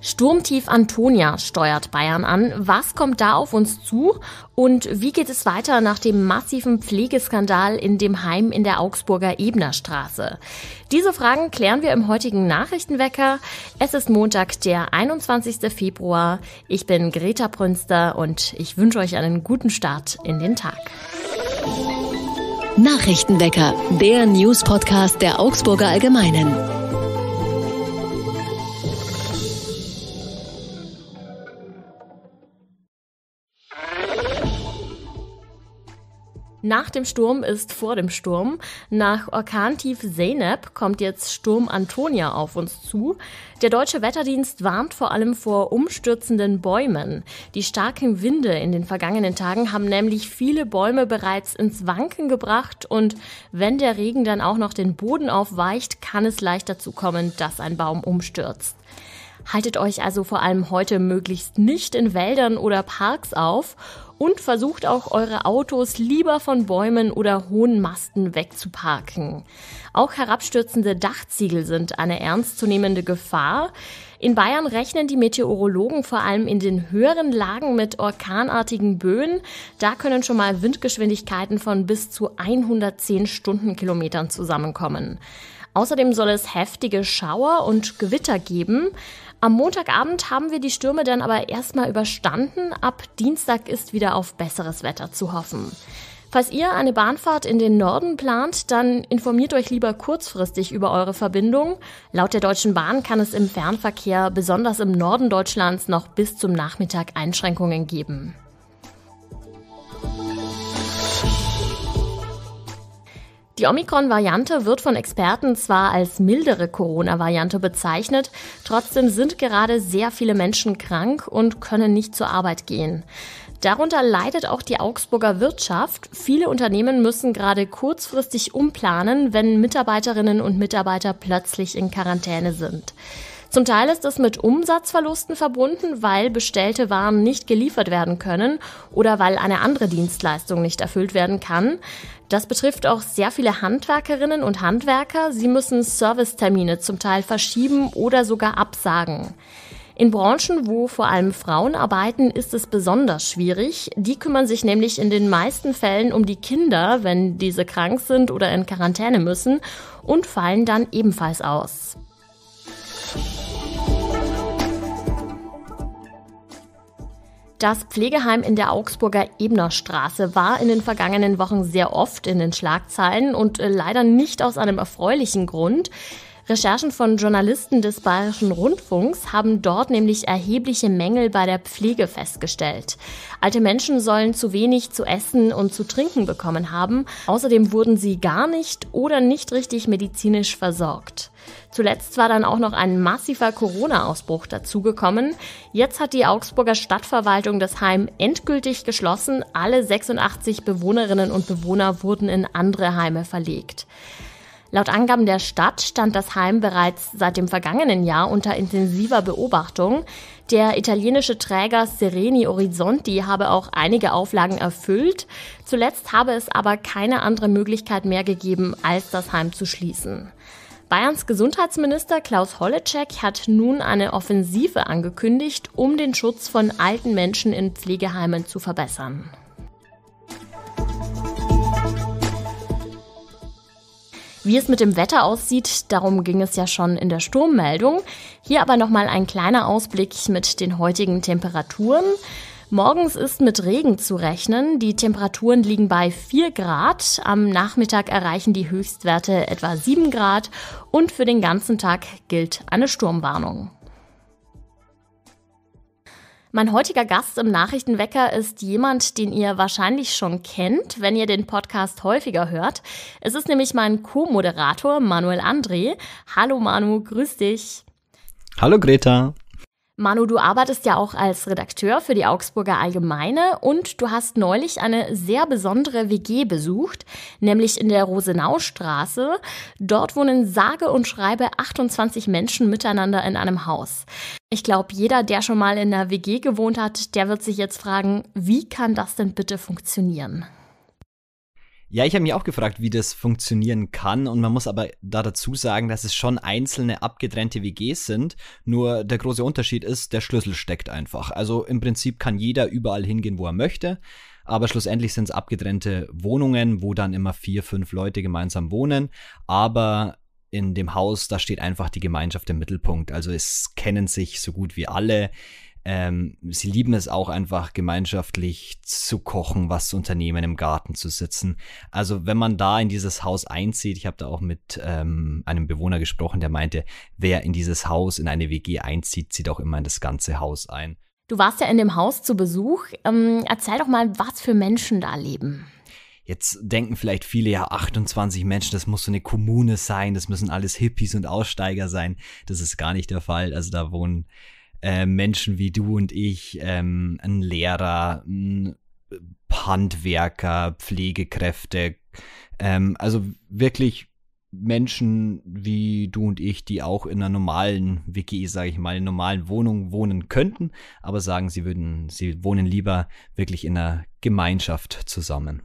Sturmtief Antonia steuert Bayern an. Was kommt da auf uns zu? Und wie geht es weiter nach dem massiven Pflegeskandal in dem Heim in der Augsburger Ebnerstraße? Diese Fragen klären wir im heutigen Nachrichtenwecker. Es ist Montag, der 21. Februar. Ich bin Greta Prünster und ich wünsche euch einen guten Start in den Tag. Nachrichtenwecker, der News-Podcast der Augsburger Allgemeinen. Nach dem Sturm ist vor dem Sturm. Nach Orkantief Zeynep kommt jetzt Sturm Antonia auf uns zu. Der Deutsche Wetterdienst warnt vor allem vor umstürzenden Bäumen. Die starken Winde in den vergangenen Tagen haben nämlich viele Bäume bereits ins Wanken gebracht. Und wenn der Regen dann auch noch den Boden aufweicht, kann es leicht dazu kommen, dass ein Baum umstürzt. Haltet euch also vor allem heute möglichst nicht in Wäldern oder Parks auf und versucht auch eure Autos lieber von Bäumen oder hohen Masten wegzuparken. Auch herabstürzende Dachziegel sind eine ernstzunehmende Gefahr. In Bayern rechnen die Meteorologen vor allem in den höheren Lagen mit orkanartigen Böen. Da können schon mal Windgeschwindigkeiten von bis zu 110 Stundenkilometern zusammenkommen. Außerdem soll es heftige Schauer und Gewitter geben. Am Montagabend haben wir die Stürme dann aber erstmal überstanden. Ab Dienstag ist wieder auf besseres Wetter zu hoffen. Falls ihr eine Bahnfahrt in den Norden plant, dann informiert euch lieber kurzfristig über eure Verbindung. Laut der Deutschen Bahn kann es im Fernverkehr, besonders im Norden Deutschlands, noch bis zum Nachmittag Einschränkungen geben. Die Omikron-Variante wird von Experten zwar als mildere Corona-Variante bezeichnet, trotzdem sind gerade sehr viele Menschen krank und können nicht zur Arbeit gehen. Darunter leidet auch die Augsburger Wirtschaft. Viele Unternehmen müssen gerade kurzfristig umplanen, wenn Mitarbeiterinnen und Mitarbeiter plötzlich in Quarantäne sind. Zum Teil ist es mit Umsatzverlusten verbunden, weil bestellte Waren nicht geliefert werden können oder weil eine andere Dienstleistung nicht erfüllt werden kann. Das betrifft auch sehr viele Handwerkerinnen und Handwerker. Sie müssen Servicetermine zum Teil verschieben oder sogar absagen. In Branchen, wo vor allem Frauen arbeiten, ist es besonders schwierig. Die kümmern sich nämlich in den meisten Fällen um die Kinder, wenn diese krank sind oder in Quarantäne müssen, und fallen dann ebenfalls aus. Das Pflegeheim in der Augsburger Ebnerstraße war in den vergangenen Wochen sehr oft in den Schlagzeilen und leider nicht aus einem erfreulichen Grund. Recherchen von Journalisten des Bayerischen Rundfunks haben dort nämlich erhebliche Mängel bei der Pflege festgestellt. Alte Menschen sollen zu wenig zu essen und zu trinken bekommen haben. Außerdem wurden sie gar nicht oder nicht richtig medizinisch versorgt. Zuletzt war dann auch noch ein massiver Corona-Ausbruch dazugekommen. Jetzt hat die Augsburger Stadtverwaltung das Heim endgültig geschlossen. Alle 86 Bewohnerinnen und Bewohner wurden in andere Heime verlegt. Laut Angaben der Stadt stand das Heim bereits seit dem vergangenen Jahr unter intensiver Beobachtung. Der italienische Träger Sereni Orizzonti habe auch einige Auflagen erfüllt. Zuletzt habe es aber keine andere Möglichkeit mehr gegeben, als das Heim zu schließen. Bayerns Gesundheitsminister Klaus Holetschek hat nun eine Offensive angekündigt, um den Schutz von alten Menschen in Pflegeheimen zu verbessern. Wie es mit dem Wetter aussieht, darum ging es ja schon in der Sturmmeldung. Hier aber nochmal ein kleiner Ausblick mit den heutigen Temperaturen. Morgens ist mit Regen zu rechnen. Die Temperaturen liegen bei 4 Grad. Am Nachmittag erreichen die Höchstwerte etwa 7 Grad. Und für den ganzen Tag gilt eine Sturmwarnung. Mein heutiger Gast im Nachrichtenwecker ist jemand, den ihr wahrscheinlich schon kennt, wenn ihr den Podcast häufiger hört. Es ist nämlich mein Co-Moderator Manuel André. Hallo Manu, grüß dich. Hallo Greta. Manu, du arbeitest ja auch als Redakteur für die Augsburger Allgemeine und du hast neulich eine sehr besondere WG besucht, nämlich in der Rosenaustraße. Dort wohnen sage und schreibe 28 Menschen miteinander in einem Haus. Ich glaube, jeder, der schon mal in einer WG gewohnt hat, der wird sich jetzt fragen, wie kann das denn bitte funktionieren? Ja, ich habe mich auch gefragt, wie das funktionieren kann, und man muss aber da dazu sagen, dass es schon einzelne abgetrennte WGs sind, nur der große Unterschied ist, der Schlüssel steckt einfach. Also im Prinzip kann jeder überall hingehen, wo er möchte, aber schlussendlich sind es abgetrennte Wohnungen, wo dann immer 4, 5 Leute gemeinsam wohnen, aber in dem Haus, da steht einfach die Gemeinschaft im Mittelpunkt, also es kennen sich so gut wie alle. Sie lieben es auch einfach, gemeinschaftlich zu kochen, was zu unternehmen, im Garten zu sitzen. Also wenn man da in dieses Haus einzieht, ich habe da auch mit einem Bewohner gesprochen, der meinte, wer in dieses Haus, in eine WG einzieht, zieht auch immer in das ganze Haus ein. Du warst ja in dem Haus zu Besuch. Erzähl doch mal, was für Menschen da leben. Jetzt denken vielleicht viele, ja, 28 Menschen, das muss so eine Kommune sein, das müssen alles Hippies und Aussteiger sein. Das ist gar nicht der Fall. Also da wohnen Menschen wie du und ich, ein Lehrer, ein Handwerker, Pflegekräfte, also wirklich Menschen wie du und ich, die auch in einer normalen WG, sage ich mal, in einer normalen Wohnung wohnen könnten, aber sagen, sie wohnen lieber wirklich in einer Gemeinschaft zusammen.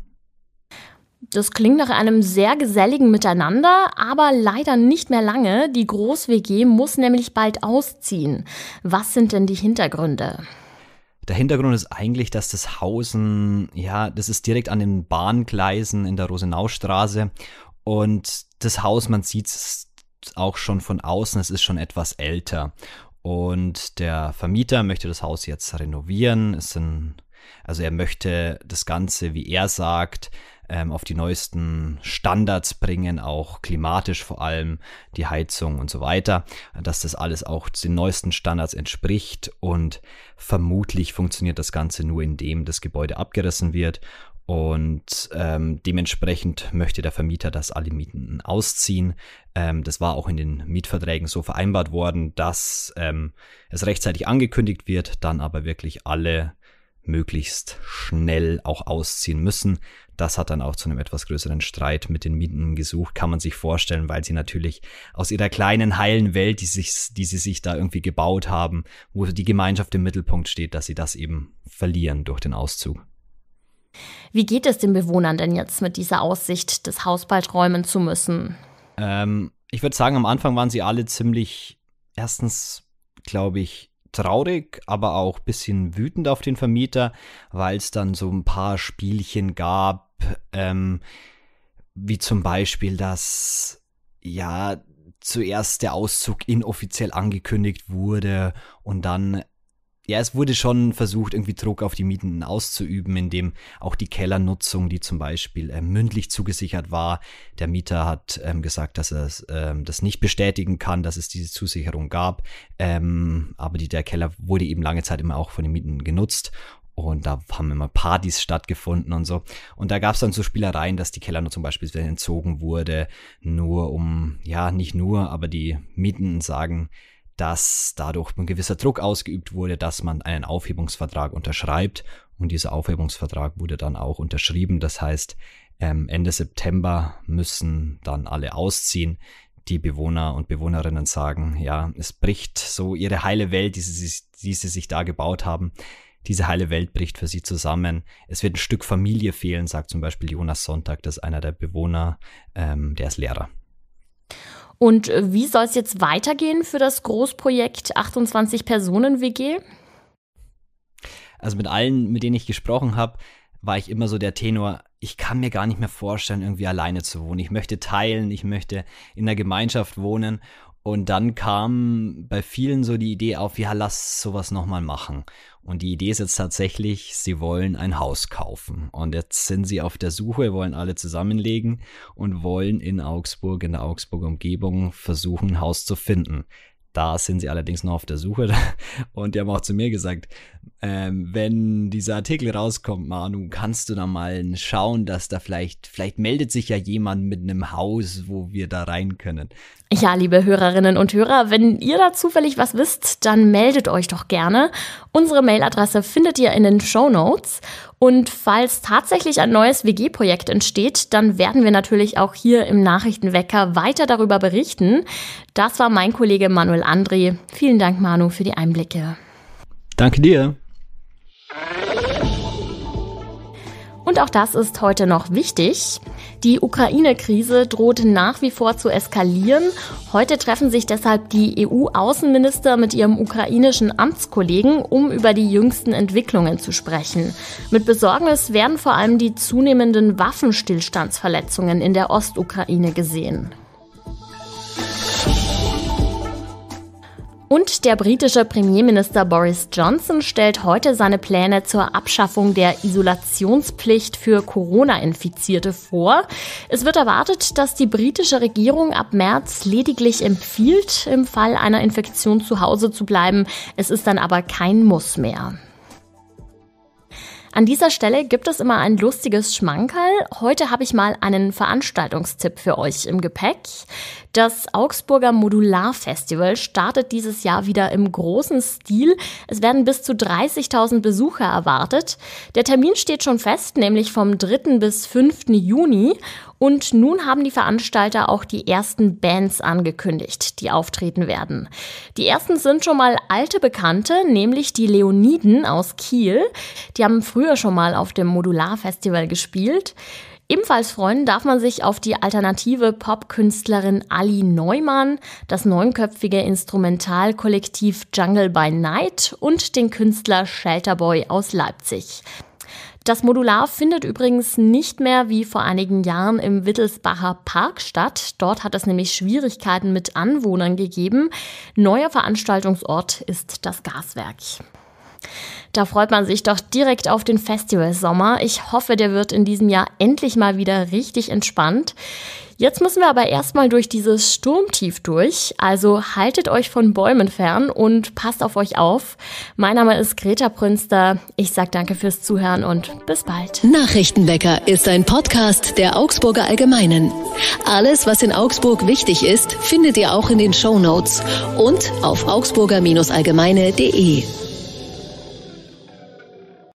Das klingt nach einem sehr geselligen Miteinander, aber leider nicht mehr lange. Die Groß-WG muss nämlich bald ausziehen. Was sind denn die Hintergründe? Der Hintergrund ist eigentlich, dass das Haus, ja, das ist direkt an den Bahngleisen in der Rosenaustraße. Und das Haus, man sieht es auch schon von außen, es ist schon etwas älter. Und der Vermieter möchte das Haus jetzt renovieren. Also er möchte das Ganze, wie er sagt, auf die neuesten Standards bringen, auch klimatisch vor allem, die Heizung und so weiter, dass das alles auch den neuesten Standards entspricht, und vermutlich funktioniert das Ganze nur, indem das Gebäude abgerissen wird, und dementsprechend möchte der Vermieter, dass alle Mieten ausziehen. Das war auch in den Mietverträgen so vereinbart worden, dass es rechtzeitig angekündigt wird, dann aber wirklich alle möglichst schnell auch ausziehen müssen. Das hat dann auch zu einem etwas größeren Streit mit den Mieten gesucht, kann man sich vorstellen, weil sie natürlich aus ihrer kleinen, heilen Welt, die sie sich da irgendwie gebaut haben, wo die Gemeinschaft im Mittelpunkt steht, dass sie das eben verlieren durch den Auszug. Wie geht es den Bewohnern denn jetzt mit dieser Aussicht, das Haus bald räumen zu müssen? Ich würde sagen, am Anfang waren sie alle ziemlich, erstens, glaube ich, traurig, aber auch ein bisschen wütend auf den Vermieter, weil es dann so ein paar Spielchen gab, wie zum Beispiel, dass ja zuerst der Auszug inoffiziell angekündigt wurde und dann, ja, es wurde schon versucht, irgendwie Druck auf die Mieten auszuüben, indem auch die Kellernutzung, die zum Beispiel mündlich zugesichert war, der Mieter hat gesagt, dass er das nicht bestätigen kann, dass es diese Zusicherung gab, aber der Keller wurde eben lange Zeit immer auch von den Mieten genutzt, und da haben immer Partys stattgefunden und so. Und da gab es dann so Spielereien, dass die Kellernutzung beispielsweise entzogen wurde, nur um, ja, nicht nur, aber die Mieten sagen, dass dadurch ein gewisser Druck ausgeübt wurde, dass man einen Aufhebungsvertrag unterschreibt. Und dieser Aufhebungsvertrag wurde dann auch unterschrieben. Das heißt, Ende September müssen dann alle ausziehen. Die Bewohner und Bewohnerinnen sagen, ja, es bricht so ihre heile Welt, die sie sich da gebaut haben. Diese heile Welt bricht für sie zusammen. Es wird ein Stück Familie fehlen, sagt zum Beispiel Jonas Sonntag, das ist einer der Bewohner, der ist Lehrer. Und wie soll es jetzt weitergehen für das Großprojekt 28-Personen-WG? Also mit allen, mit denen ich gesprochen habe, war ich immer so der Tenor, ich kann mir gar nicht mehr vorstellen, irgendwie alleine zu wohnen. Ich möchte teilen, ich möchte in der Gemeinschaft wohnen. Und dann kam bei vielen so die Idee auf, ja, lass sowas nochmal machen. Und die Idee ist jetzt tatsächlich, sie wollen ein Haus kaufen. Und jetzt sind sie auf der Suche, wollen alle zusammenlegen und wollen in Augsburg, in der Augsburger Umgebung versuchen, ein Haus zu finden. Da sind sie allerdings noch auf der Suche. Und die haben auch zu mir gesagt, wenn dieser Artikel rauskommt, Manu, kannst du da mal schauen, dass da vielleicht meldet sich ja jemand mit einem Haus, wo wir da rein können. Ja, liebe Hörerinnen und Hörer, wenn ihr da zufällig was wisst, dann meldet euch doch gerne. Unsere Mailadresse findet ihr in den Shownotes. Und falls tatsächlich ein neues WG-Projekt entsteht, dann werden wir natürlich auch hier im Nachrichtenwecker weiter darüber berichten. Das war mein Kollege Manuel André. Vielen Dank, Manu, für die Einblicke. Danke dir. Und auch das ist heute noch wichtig. Die Ukraine-Krise droht nach wie vor zu eskalieren. Heute treffen sich deshalb die EU-Außenminister mit ihrem ukrainischen Amtskollegen, um über die jüngsten Entwicklungen zu sprechen. Mit Besorgnis werden vor allem die zunehmenden Waffenstillstandsverletzungen in der Ostukraine gesehen. Und der britische Premierminister Boris Johnson stellt heute seine Pläne zur Abschaffung der Isolationspflicht für Corona-Infizierte vor. Es wird erwartet, dass die britische Regierung ab März lediglich empfiehlt, im Fall einer Infektion zu Hause zu bleiben. Es ist dann aber kein Muss mehr. An dieser Stelle gibt es immer ein lustiges Schmankerl. Heute habe ich mal einen Veranstaltungstipp für euch im Gepäck. Das Augsburger Modular Festival startet dieses Jahr wieder im großen Stil. Es werden bis zu 30.000 Besucher erwartet. Der Termin steht schon fest, nämlich vom 3. bis 5. Juni. Und nun haben die Veranstalter auch die ersten Bands angekündigt, die auftreten werden. Die ersten sind schon mal alte Bekannte, nämlich die Leoniden aus Kiel. Die haben früher schon mal auf dem Modular Festival gespielt. Ebenfalls freuen darf man sich auf die alternative Popkünstlerin Ali Neumann, das neunköpfige Instrumentalkollektiv Jungle by Night und den Künstler Shelterboy aus Leipzig. Das Modular findet übrigens nicht mehr wie vor einigen Jahren im Wittelsbacher Park statt. Dort hat es nämlich Schwierigkeiten mit Anwohnern gegeben. Neuer Veranstaltungsort ist das Gaswerk. Da freut man sich doch direkt auf den Festivalsommer. Ich hoffe, der wird in diesem Jahr endlich mal wieder richtig entspannt. Jetzt müssen wir aber erstmal durch dieses Sturmtief durch. Also haltet euch von Bäumen fern und passt auf euch auf. Mein Name ist Greta Prünster. Ich sage danke fürs Zuhören und bis bald. Nachrichtenwecker ist ein Podcast der Augsburger Allgemeinen. Alles, was in Augsburg wichtig ist, findet ihr auch in den Shownotes und auf augsburger-allgemeine.de.